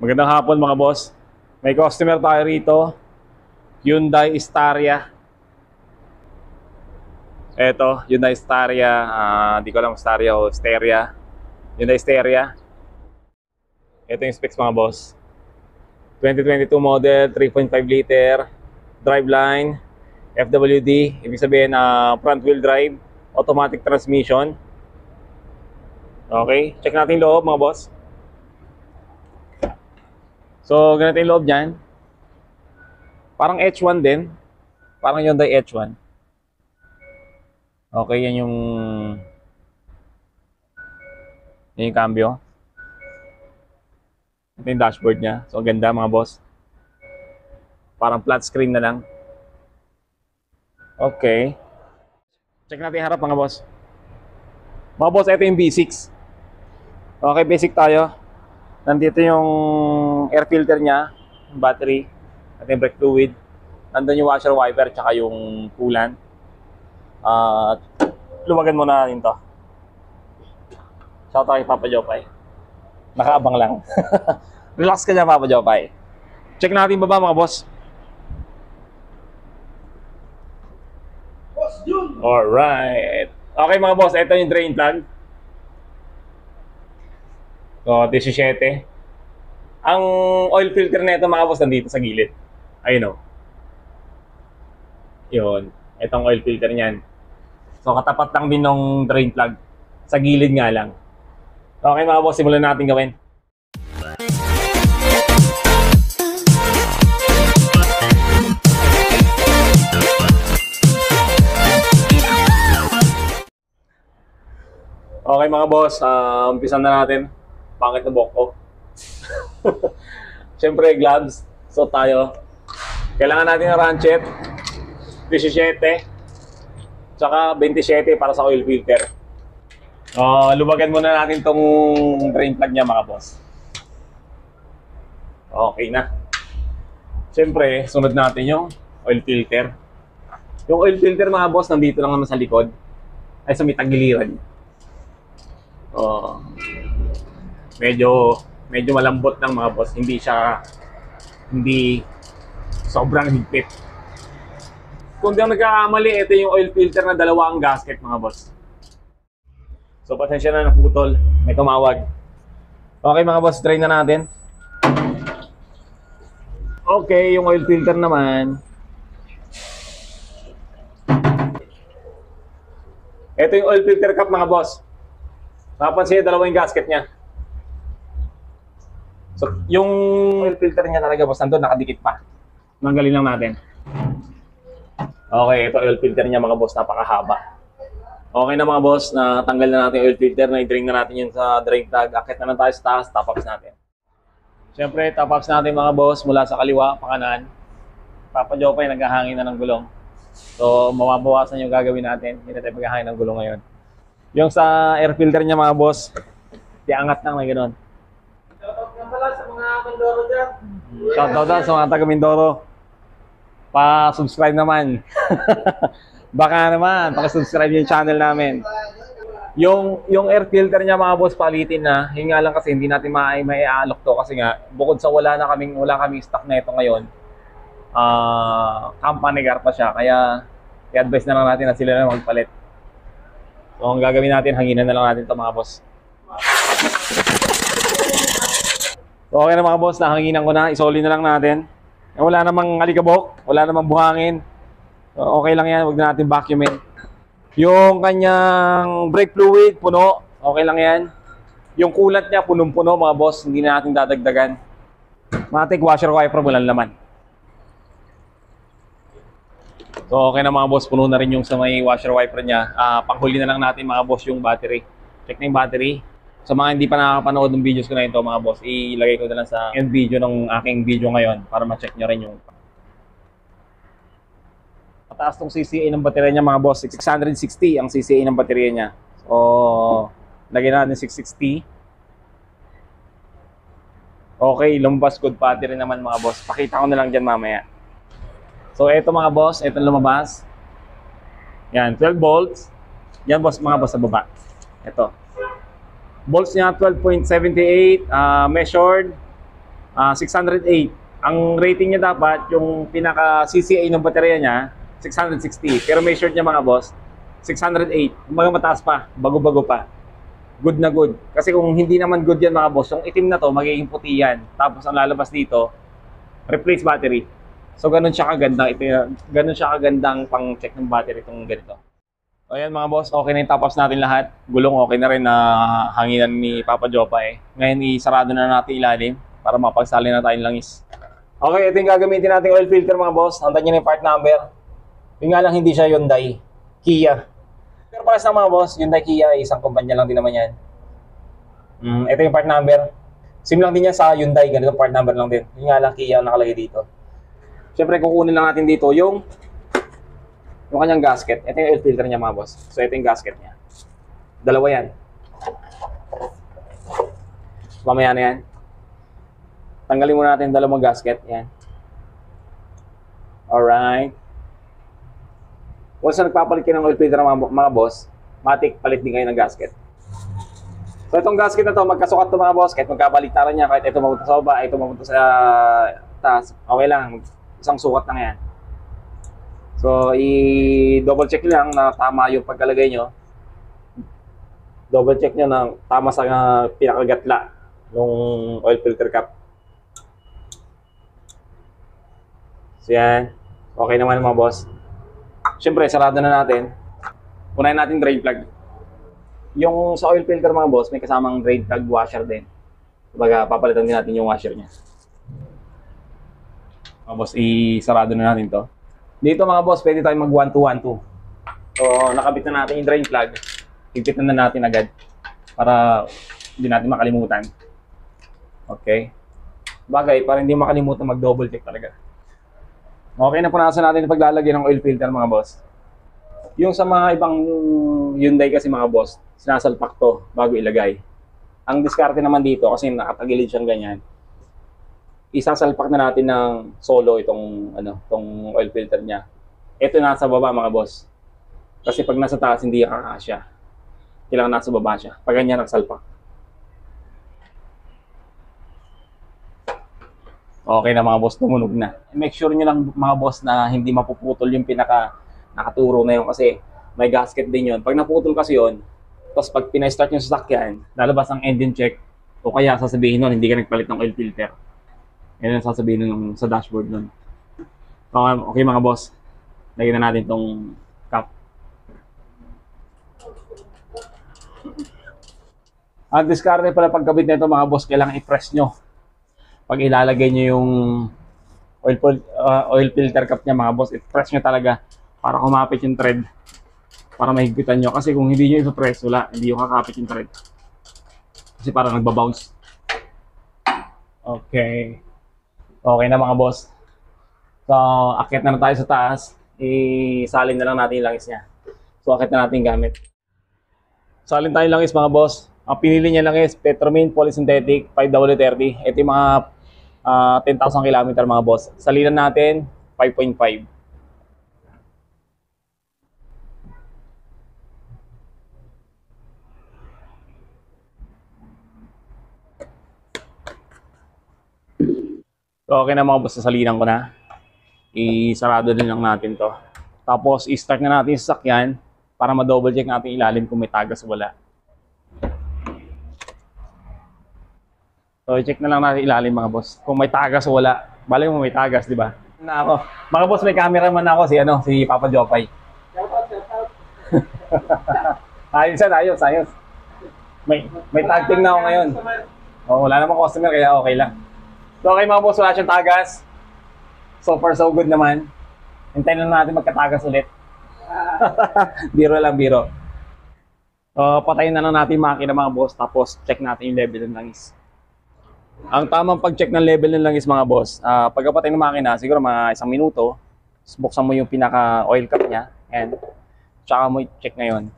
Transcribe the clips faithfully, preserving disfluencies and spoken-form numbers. Magandang hapon mga boss. May customer tayo rito, Hyundai Staria. Eto, Hyundai Staria, hindi uh, ko alam Staria o Staria. Hyundai Staria. Eto yung specs mga boss. twenty twenty-two model, three point five liter, driveline, F W D, ibig sabihin uh, front wheel drive, automatic transmission. Okay, check natin loob mga boss. So, ganito yung loob niyan. Parang H one din. Parang Hyundai H one. Okay, yan yung yan yung cambio. Ito yung dashboard niya. So, ang ganda mga boss. Parang flat screen na lang. Okay. Check natin harap mga boss. Mga boss, ito yung B six. Okay, basic tayo. Nandito yung air filter niya, battery, at yung brake fluid. Nandun yung washer wiper, tsaka yung coolant. At uh, luwagan muna natin to. Shout out kay Papa Jopay. Nakaabang lang. Relax ka niya Papa Jopay. Check natin baba mga boss. Boss Jun! Alright. Okay mga boss, ito yung drain plug. So, seventeen. Ang oil filter na ito mga boss nandito sa gilid. I know. Yun. Itong oil filter niyan. So katapat lang din ng drain plug. Sa gilid nga lang. Okay mga boss, simulan natin gawin. Okay mga boss, uh, umpisan na natin. Pangit na buhok ko. Siyempre gloves. So tayo, kailangan natin ng ratchet seventeen tsaka twenty-seven para sa oil filter. uh, Lubagan muna natin tong drain plug niya mga boss. Okay na. Siyempre sunod natin yung oil filter. Yung oil filter mga boss nandito lang naman sa likod. Ay sa may tagiliran. uh, Medyo Medyo malambot ng mga boss, hindi siya hindi sobrang higpit. Kung di ang nagkakamali, ito yung oil filter na dalawa ang gasket mga boss. So pasensya na, naputol, may tumawag. Okay mga boss, try na natin. Okay, yung oil filter naman. Ito yung oil filter cap mga boss. Napansin niya dalawa yung gasket niya. So, yung oil filter niya talaga boss, nandun, nakadikit pa. Nanggalin lang natin. Okay, ito oil filter niya mga boss, napakahaba. Okay na mga boss, natanggal na natin yung oil filter, na-drain na natin yun sa drain plug. Akit na lang tayo sa taas, top ups natin. Siyempre, top ups natin mga boss, mula sa kaliwa, pakanan. Papa Jopay, naghahangin na ng gulong. So, mawabawasan yung gagawin natin. Hindi na tayo maghahangin ng gulong ngayon. Yung sa air filter niya mga boss, tiangat lang na gano'n. Sa mga Mindoro dyan. Shout out sa mga taga Mindoro. Pa-subscribe naman. Baka naman, paka-subscribe yung channel namin. Yung yung air filter niya mga boss palitin na. Hinga lang kasi hindi natin mai-alok to kasi nga bukod sa wala na kaming wala kaming stock na ito ngayon. Ah, uh, company car pa siya kaya i-advise na lang natin na sila na magpalit. So ang gagawin natin, hanginan na lang natin to mga boss. Okay na mga boss, nahanginan ko na, isoli na lang natin. Wala namang alikabok, wala namang buhangin. Okay lang yan, huwag na natin vacuumin. Yung kanyang brake fluid, puno, okay lang yan. Yung coolant niya, punong-puno mga boss, hindi na natin dadagdagan. Matik, washer wiper, walang laman. So okay na mga boss, puno na rin yung sa may washer wiper niya. uh, Panghuli na lang natin mga boss yung battery. Check na yung battery. Sa mga hindi pa nakakapanood ng videos ko na ito mga boss, ilagay ko na lang sa end video ng aking video ngayon para ma-check nyo rin yung mataas tong C C A ng baterya niya mga boss. Six sixty ang C C A ng baterya niya. So lagay natin six sixty. Okay, lumabas good battery naman mga boss. Pakita ko na lang dyan mamaya. So eto mga boss, eto lumabas. Yan, twelve volts. Yan boss mga boss sa baba. Eto volts niya twelve point seven eight, uh, measured uh, six hundred eight. Ang rating niya dapat, yung pinaka C C A ng baterya niya, six hundred sixty. Pero measured niya mga boss, six hundred eight. Mga mataas pa, bago-bago pa. Good na good. Kasi kung hindi naman good yan mga boss, yung itim na to, magiging puti yan. Tapos ang lalabas dito, replace battery. So ganun siya kaganda. Ito, ganun siya kagandang pang-check ng battery itong ganito. O yan mga boss, okay na yung top-ups natin lahat. Gulong okay na rin na hanginan ni Papa Jopa eh. Ngayon isarado na natin ilalim para mapagsali na tayong langis. Okay, ito yung gagamitin natin oil filter mga boss. Hantan nyo na yung part number. Yung nga lang hindi siya Hyundai, Kia. Pero para sa mga boss, Hyundai Kia, isang kumpanya lang din naman yan. Mm, ito yung part number. Sim lang din yan sa Hyundai, ganito part number lang din. Yung nga lang Kia nakalagay dito. Siyempre kukunin lang natin dito yung yung kanyang gasket. Ito yung oil filter niya mga boss. So ito yung gasket niya. Dalawa yan. Mamaya na yan. Tanggalin muna natin dalawang gasket. Yan. Alright. Once na nagpapalit kayo ng oil filter mga, mga boss, matik, palit din kayo ng gasket. So itong gasket na to, magkasukat to mga boss. Kahit magkabaliktaran niya, kahit ito mapunta sa baba, ito mapunta sa taas, okay lang. Isang sukat lang yan. So i-double check lang na tama yung pagkalagay nyo. Double check nyo na tama sa uh, pinakagatla ng oil filter cap. So yan, okay naman mga boss. Siyempre, sarado na natin. Unahin natin drain plug. Yung sa oil filter mga boss, may kasamang drain plug washer din. Kumbaga, papalitan din natin yung washer niya. Mga boss, isarado na natin to. Dito mga boss, pwede tayong mag one two one two. So, nakabit na natin yung drain plug. Higpitan na natin agad para hindi natin makalimutan. Okay. Bagay, para hindi makalimutan mag-double check talaga. Okay na, punasan natin yung paglalagay ng oil filter mga boss. Yung sa mga ibang Hyundai kasi mga boss, sinasalpak to bago ilagay. Ang diskarte naman dito kasi nakatagilid siyang ganyan. Isasalpak na natin ng solo itong ano, tong oil filter niya. Ito nasa baba mga boss. Kasi pag nasa taas hindi kakasya. Kailangan nasa baba siya. Pag ganyan nagsalpak. Okay na mga boss, tumunog na. Make sure nyo lang mga boss na hindi mapuputol yung pinaka nakaturo na yun kasi may gasket din yun. Pag naputol kasi yun, tapos pag pinastart yung sasakyan, lalabas ang engine check o kaya sasabihin nun, hindi ka nagpalit ng oil filter. Yan ang sasabihin nun sa dashboard nun. Okay, okay mga boss, lagyan na natin tong cap. Ang discarte pala pagkabit na ito mga boss, kailangan i-press nyo. Pag ilalagay nyo yung oil, uh, oil filter cap niya mga boss, i-press nyo talaga para kumapit yung thread, para mahigpitan nyo. Kasi kung hindi nyo i-press, wala, hindi nyo kakapit yung thread. Kasi parang nagbabounce. Okay. Okay na mga boss. So, akit na, na tayo sa taas. Isalin na lang natin yung langis niya. So, akit na natin gamit. Salin tayo langis mga boss. Ang pinili niya langis, Petromin Polysynthetic five W thirty. Ito yung mga Uh, ten thousand kilometer mga boss. Salinan natin five point five. So, okay na mga boss, salinan ko na. Isarado din lang natin to. Tapos i-start na natin yung sasakyan para ma-double check natin ilalim kung may tagas wala. So, check na lang natin ilalim mga boss. Kung may tagas o wala. Bale mo may tagas, di ba? Na ako. Mga boss, may cameraman ako si ano, si Papa Jopay. Ayos yan, ayos, ayos. May may tag team na ako ngayon. Oh, wala namang customer kaya okay lang. So, okay mga boss, wala siyang tagas. So far so good naman. Hintayin lang natin magkatagas ulit. Biro lang, biro. So, patayin na lang natin makina mga boss, tapos check natin yung level ng langis. Ang tamang pag-check ng level ng langis mga boss, uh, pagkapatay ng makina, siguro mga isang minuto, buksan mo yung pinaka-oil cap niya, and tsaka mo i-check ngayon.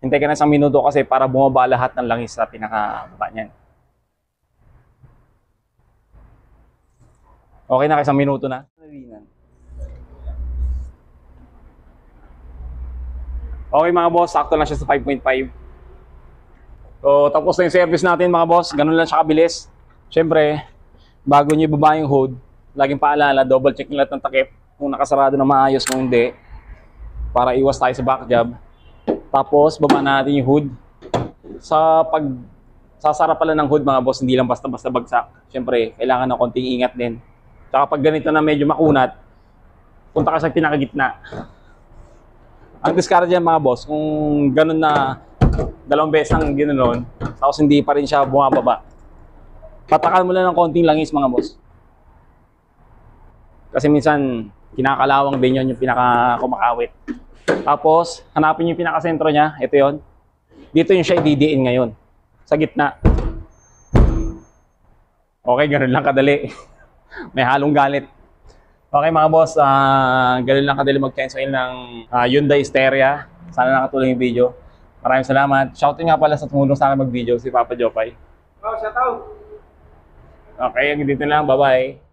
Hintay ka na isang minuto kasi para bumaba lahat ng langis sa pinaka-baba niyan. Okay na, isang minuto na. Okay mga boss, sakto lang siya sa five point five. So, tapos na yung service natin mga boss, ganun lang siya kabilis. Siyempre, bago nyo ibaba yung hood, laging paalala, double check nyo lahat ng takip kung nakasarado na maayos, kung hindi, para iwas tayo sa back job. Tapos baba natin yung hood. Sa pag sasara pala ng hood mga boss, hindi lang basta-basta bagsak. Siyempre, kailangan ng konting ingat din. Tsaka pag ganito na medyo makunat, punta ka sa pinakagitna. Ang discard dyan mga boss, kung ganun na dalawang beses ang ganoon, tapos hindi pa rin siya bumababa, patakan mo lang ng konting langis mga boss. Kasi minsan, kinakalawang din yun yung pinakakumakawit. Tapos, hanapin yung pinakasentro niya. Ito yon. Dito yung siya ididiin ngayon. Sa gitna. Okay, ganun lang kadali. May halong galit. Okay mga boss, uh, ganun lang kadali mag-change oil ng uh, Hyundai Staria. Sana nakatulong yung video. Maraming salamat. Shoutout nga pala sa tumulong sa akin mag-video, si Papa Jopay. Oh, shoutout! Okay, dito lang. Bye-bye.